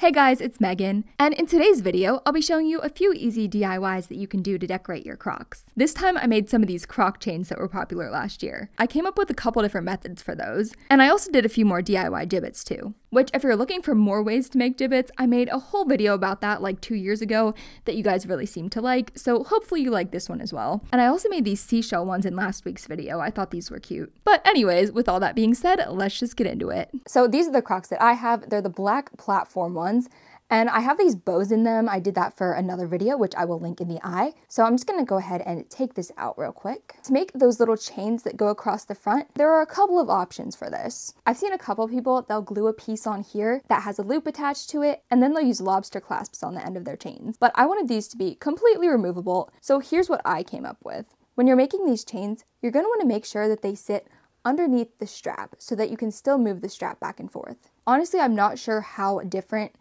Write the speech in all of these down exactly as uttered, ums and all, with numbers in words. Hey guys, it's Megan, and in today's video, I'll be showing you a few easy D I Ys that you can do to decorate your Crocs. This time I made some of these Croc chains that were popular last year. I came up with a couple different methods for those, and I also did a few more D I Y Jibbitz too. Which, if you're looking for more ways to make Jibbitz, I made a whole video about that like two years ago that you guys really seem to like, so hopefully you like this one as well. And I also made these seashell ones in last week's video. I thought these were cute. But anyways, with all that being said, let's just get into it. So these are the Crocs that I have. They're the black platform ones. Ones. And I have these bows in them. I did that for another video, which I will link in the eye. So I'm just gonna go ahead and take this out real quick. To make those little chains that go across the front, there are a couple of options for this. I've seen a couple people, they'll glue a piece on here that has a loop attached to it, and then they'll use lobster clasps on the end of their chains. But I wanted these to be completely removable, so here's what I came up with. When you're making these chains, you're gonna wanna make sure that they sit underneath the strap so that you can still move the strap back and forth. Honestly, I'm not sure how different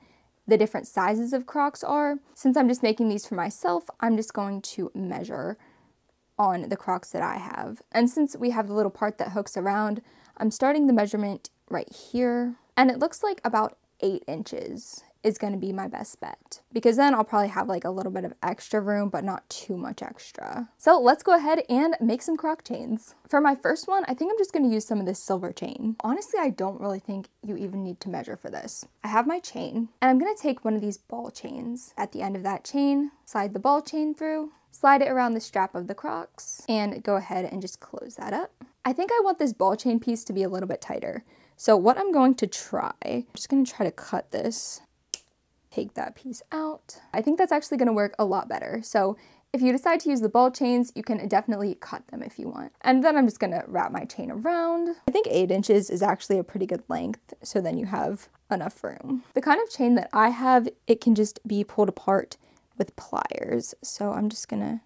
the different sizes of Crocs are. Since I'm just making these for myself, I'm just going to measure on the Crocs that I have. And since we have the little part that hooks around, I'm starting the measurement right here. And it looks like about eight inches is gonna be my best bet, because then I'll probably have like a little bit of extra room, but not too much extra. So let's go ahead and make some Croc chains. For my first one, I think I'm just gonna use some of this silver chain. Honestly, I don't really think you even need to measure for this. I have my chain, and I'm gonna take one of these ball chains. At the end of that chain, slide the ball chain through, slide it around the strap of the Crocs, and go ahead and just close that up. I think I want this ball chain piece to be a little bit tighter. So what I'm going to try, I'm just gonna try to cut this. Take that piece out. I think that's actually gonna work a lot better. So if you decide to use the ball chains, you can definitely cut them if you want. And then I'm just gonna wrap my chain around. I think eight inches is actually a pretty good length, so then you have enough room. The kind of chain that I have, it can just be pulled apart with pliers. So I'm just gonna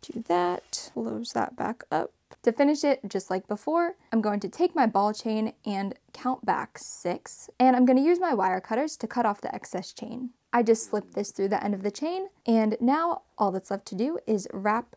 do that, close that back up. To finish it, just like before, I'm going to take my ball chain and count back six, and I'm going to use my wire cutters to cut off the excess chain. I just slipped this through the end of the chain, and now all that's left to do is wrap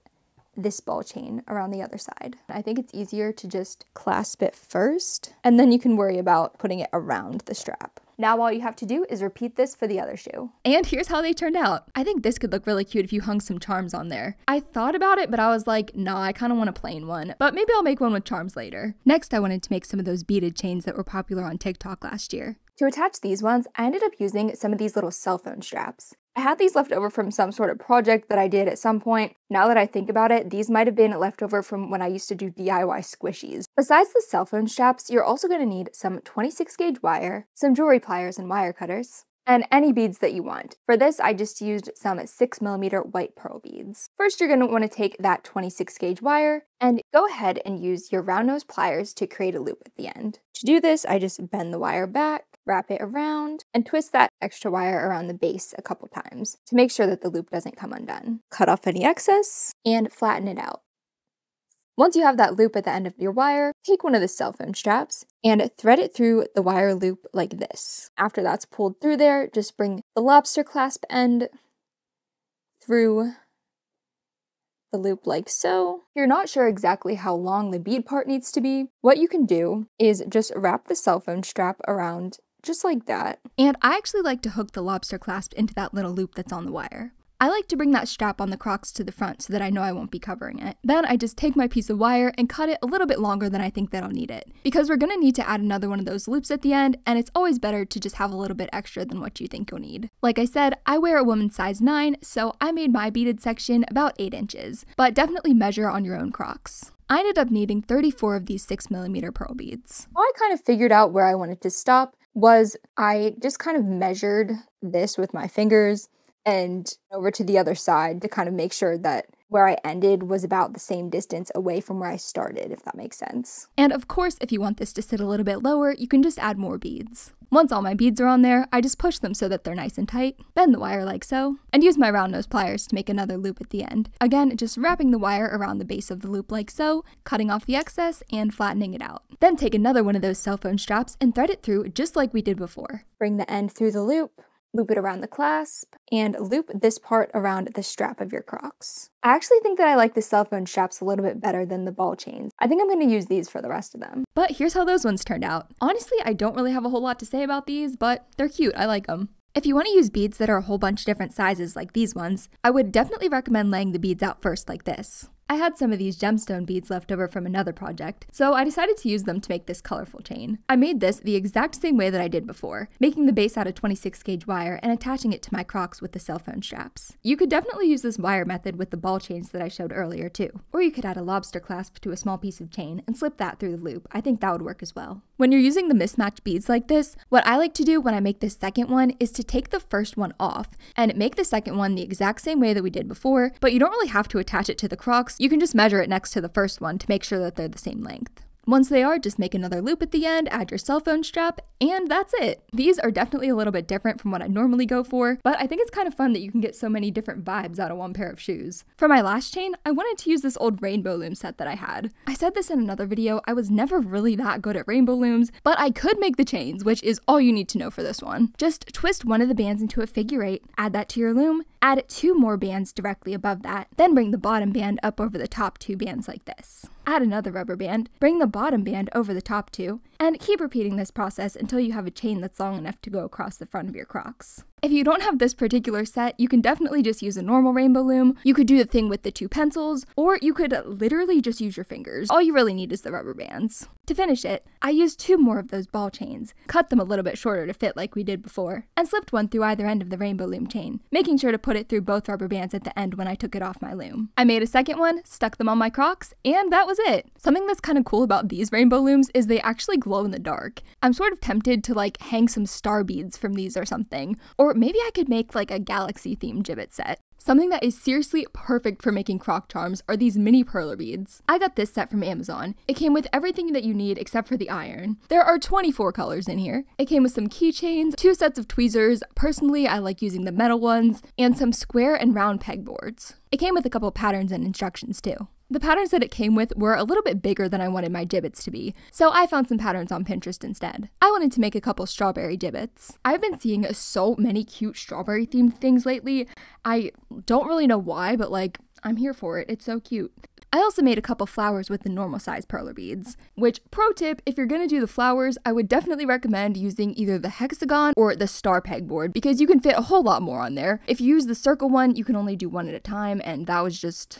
this ball chain around the other side. I think it's easier to just clasp it first, and then you can worry about putting it around the strap. Now all you have to do is repeat this for the other shoe. And here's how they turned out. I think this could look really cute if you hung some charms on there. I thought about it, but I was like, nah, I kind of want a plain one, but maybe I'll make one with charms later. Next, I wanted to make some of those beaded chains that were popular on TikTok last year. To attach these ones, I ended up using some of these little cell phone straps. I had these left over from some sort of project that I did at some point. Now that I think about it, these might have been left over from when I used to do D I Y squishies. Besides the cell phone straps, you're also going to need some twenty-six gauge wire, some jewelry pliers and wire cutters, and any beads that you want. For this, I just used some six millimeter white pearl beads. First, you're going to want to take that twenty-six gauge wire and go ahead and use your round nose pliers to create a loop at the end. To do this, I just bend the wire back, wrap it around, and twist that extra wire around the base a couple times to make sure that the loop doesn't come undone. Cut off any excess and flatten it out. Once you have that loop at the end of your wire, take one of the cell phone straps and thread it through the wire loop like this. After that's pulled through there, just bring the lobster clasp end through the loop like so. If you're not sure exactly how long the bead part needs to be, what you can do is just wrap the cell phone strap around just like that. And I actually like to hook the lobster clasp into that little loop that's on the wire. I like to bring that strap on the Crocs to the front so that I know I won't be covering it. Then I just take my piece of wire and cut it a little bit longer than I think that I'll need it, because we're gonna need to add another one of those loops at the end, and it's always better to just have a little bit extra than what you think you'll need. Like I said, I wear a woman's size nine, so I made my beaded section about eight inches, but definitely measure on your own Crocs. I ended up needing thirty-four of these six millimeter pearl beads. How I kind of figured out where I wanted to stop was I just kind of measured this with my fingers and over to the other side to kind of make sure that where I ended was about the same distance away from where I started, if that makes sense. And of course, if you want this to sit a little bit lower, you can just add more beads. Once all my beads are on there, I just push them so that they're nice and tight, bend the wire like so, and use my round nose pliers to make another loop at the end. Again, just wrapping the wire around the base of the loop like so, cutting off the excess, and flattening it out. Then take another one of those cell phone straps and thread it through just like we did before. Bring the end through the loop, loop it around the clasp, and loop this part around the strap of your Crocs. I actually think that I like the cell phone straps a little bit better than the ball chains. I think I'm gonna use these for the rest of them. But here's how those ones turned out. Honestly, I don't really have a whole lot to say about these, but they're cute, I like them. If you want to use beads that are a whole bunch of different sizes like these ones, I would definitely recommend laying the beads out first like this. I had some of these gemstone beads left over from another project, so I decided to use them to make this colorful chain. I made this the exact same way that I did before, making the base out of twenty-six gauge wire and attaching it to my Crocs with the cell phone straps. You could definitely use this wire method with the ball chains that I showed earlier too, or you could add a lobster clasp to a small piece of chain and slip that through the loop. I think that would work as well. When you're using the mismatched beads like this, what I like to do when I make this second one is to take the first one off and make the second one the exact same way that we did before, but you don't really have to attach it to the Crocs. You can just measure it next to the first one to make sure that they're the same length. Once they are, just make another loop at the end, add your cell phone strap, and that's it. These are definitely a little bit different from what I normally go for, but I think it's kind of fun that you can get so many different vibes out of one pair of shoes. For my last chain, I wanted to use this old rainbow loom set that I had. I said this in another video, I was never really that good at rainbow looms, but I could make the chains, which is all you need to know for this one. Just twist one of the bands into a figure eight, add that to your loom, add two more bands directly above that, then bring the bottom band up over the top two bands like this. Add another rubber band, bring the bottom band over the top two, and keep repeating this process until you have a chain that's long enough to go across the front of your Crocs. If you don't have this particular set, you can definitely just use a normal rainbow loom, you could do the thing with the two pencils, or you could literally just use your fingers. All you really need is the rubber bands. To finish it, I used two more of those ball chains, cut them a little bit shorter to fit like we did before, and slipped one through either end of the rainbow loom chain, making sure to put it through both rubber bands at the end when I took it off my loom. I made a second one, stuck them on my Crocs, and that was it! Something that's kind of cool about these rainbow looms is they actually glow in the dark. I'm sort of tempted to like hang some star beads from these or something, or Or maybe I could make like a galaxy themed Jibbitz set. Something that is seriously perfect for making Croc charms are these mini Perler beads. I got this set from Amazon. It came with everything that you need except for the iron. There are twenty-four colors in here. It came with some keychains, two sets of tweezers, personally I like using the metal ones, and some square and round pegboards. It came with a couple patterns and instructions too. The patterns that it came with were a little bit bigger than I wanted my Jibbitz to be, so I found some patterns on Pinterest instead. I wanted to make a couple strawberry Jibbitz. I've been seeing so many cute strawberry themed things lately. I don't really know why, but like, I'm here for it. It's so cute. I also made a couple flowers with the normal size Perler beads, which, pro tip, if you're gonna do the flowers, I would definitely recommend using either the hexagon or the star pegboard because you can fit a whole lot more on there. If you use the circle one, you can only do one at a time, and that was just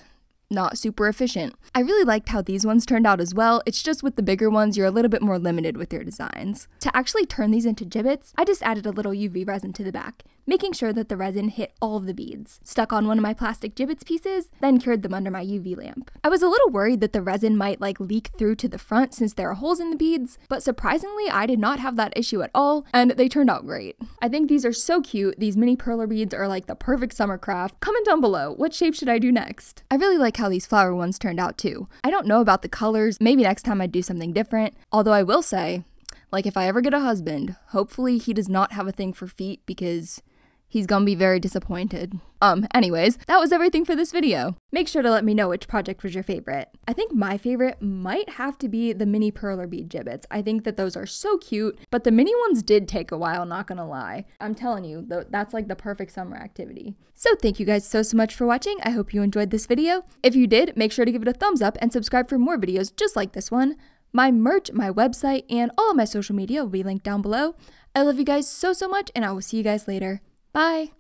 not super efficient. I really liked how these ones turned out as well, it's just with the bigger ones you're a little bit more limited with your designs. To actually turn these into Jibbitz, I just added a little U V resin to the back, making sure that the resin hit all of the beads. Stuck on one of my plastic Jibbitz pieces, then cured them under my U V lamp. I was a little worried that the resin might like leak through to the front since there are holes in the beads, but surprisingly I did not have that issue at all, and they turned out great. I think these are so cute, these mini Perler beads are like the perfect summer craft. Comment down below, what shape should I do next? I really like how these flower ones turned out too. I don't know about the colors, maybe next time I'd do something different, although I will say, like if I ever get a husband, hopefully he does not have a thing for feet because he's gonna be very disappointed. Um, anyways, that was everything for this video. Make sure to let me know which project was your favorite. I think my favorite might have to be the mini Perler bead Jibbitz. I think that those are so cute, but the mini ones did take a while, not gonna lie. I'm telling you, that's like the perfect summer activity. So thank you guys so, so much for watching. I hope you enjoyed this video. If you did, make sure to give it a thumbs up and subscribe for more videos just like this one. My merch, my website, and all of my social media will be linked down below. I love you guys so, so much, and I will see you guys later. Bye!